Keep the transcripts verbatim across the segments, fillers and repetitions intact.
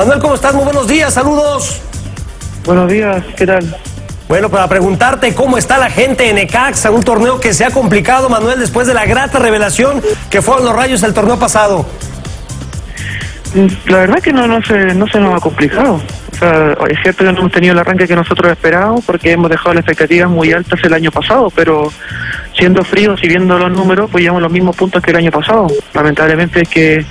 Manuel, ¿cómo estás? Muy buenos días, saludos. Buenos días, ¿qué tal? Bueno, para preguntarte cómo está la gente en Necaxa, un torneo que se ha complicado, Manuel, después de la grata revelación que fueron los Rayos el torneo pasado. La verdad que no, no, se, no se nos ha complicado. O sea, es cierto que no hemos tenido el arranque que nosotros esperábamos porque hemos dejado las expectativas muy altas el año pasado, pero siendo fríos y viendo los números, pues llevamos los mismos puntos que el año pasado. Lamentablemente es que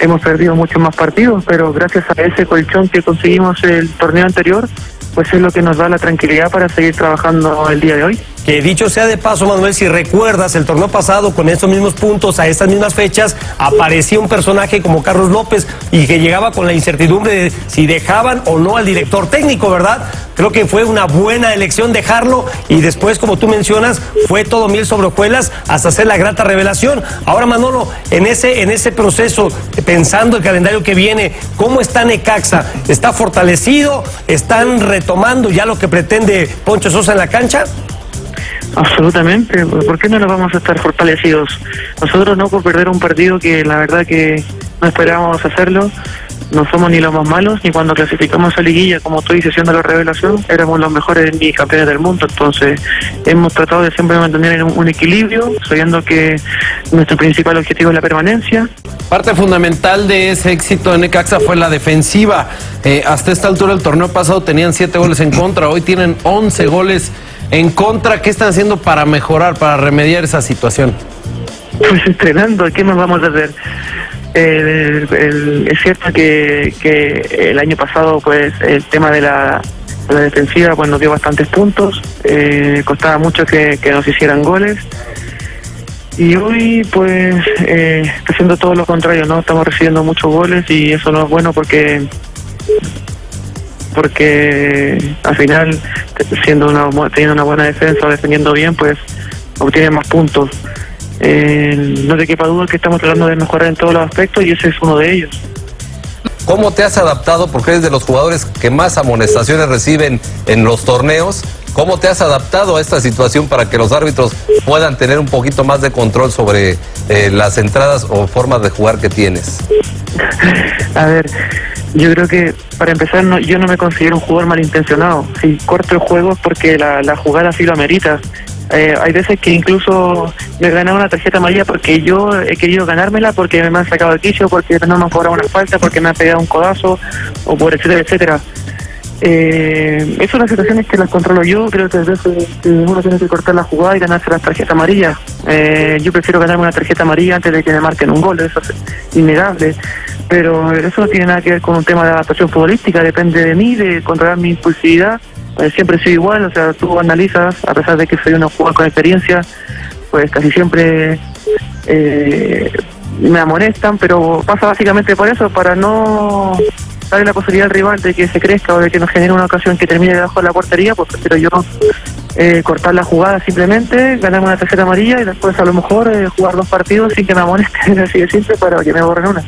hemos perdido muchos más partidos, pero gracias a ese colchón que conseguimos el torneo anterior, pues es lo que nos da la tranquilidad para seguir trabajando el día de hoy. Que dicho sea de paso, Manuel, si recuerdas el torneo pasado con estos mismos puntos, a estas mismas fechas, aparecía un personaje como Carlos López y que llegaba con la incertidumbre de si dejaban o no al director técnico, ¿verdad? Creo que fue una buena elección dejarlo y después, como tú mencionas, fue todo miel sobre hojuelas hasta hacer la grata revelación. Ahora, Manolo, en ese, en ese proceso, pensando el calendario que viene, ¿cómo está Necaxa? ¿Está fortalecido? ¿Están retomando ya lo que pretende Poncho Sosa en la cancha? Absolutamente, ¿por qué no nos vamos a estar fortalecidos? Nosotros no por perder un partido que la verdad que no esperábamos hacerlo. No somos ni los más malos, ni cuando clasificamos a Liguilla, como tú dices, siendo la revelación, éramos los mejores ni campeones del mundo. Entonces, hemos tratado de siempre mantener un, un equilibrio, sabiendo que nuestro principal objetivo es la permanencia. Parte fundamental de ese éxito de Necaxa fue la defensiva. Eh, hasta esta altura del torneo pasado tenían siete goles en contra, hoy tienen once goles en contra. ¿Qué están haciendo para mejorar, para remediar esa situación? Pues entrenando, ¿qué más vamos a hacer? El, el, el, es cierto que, que el año pasado pues el tema de la, de la defensiva pues nos dio bastantes puntos, eh, costaba mucho que, que nos hicieran goles y hoy pues eh, está haciendo todo lo contrario, ¿no? Estamos recibiendo muchos goles y eso no es bueno porque porque al final siendo una, teniendo una buena defensa, defendiendo bien, pues obtiene más puntos. Eh, no te quepa duda que estamos tratando de mejorar en todos los aspectos y ese es uno de ellos. ¿Cómo te has adaptado? Porque eres de los jugadores que más amonestaciones reciben en los torneos. ¿Cómo te has adaptado a esta situación para que los árbitros puedan tener un poquito más de control sobre eh, las entradas o formas de jugar que tienes? A ver, yo creo que para empezar no, yo no me considero un jugador malintencionado. Si corto el juego es porque la, la jugada sí lo amerita. Eh, hay veces que incluso me ganaba una tarjeta amarilla porque yo he querido ganármela, porque me han sacado el quicio, porque no me han cobrado una falta, porque me han pegado un codazo, o por etcétera, etcétera. Eh, es una situación que las controlo yo. Creo que a veces uno tiene que cortar la jugada y ganarse las tarjetas amarillas. Eh, yo prefiero ganarme una tarjeta amarilla antes de que me marquen un gol, eso es innegable. Pero eso no tiene nada que ver con un tema de adaptación futbolística, depende de mí, de controlar mi impulsividad. Siempre soy igual, o sea, tú analizas, a pesar de que soy un jugador con experiencia, pues casi siempre eh, me amonestan, pero pasa básicamente por eso, para no darle la posibilidad al rival de que se crezca o de que nos genere una ocasión que termine debajo de la portería, pues prefiero yo eh, cortar la jugada simplemente, ganarme una tarjeta amarilla y después a lo mejor eh, jugar dos partidos sin que me amonesten, así de simple, para que me borren una.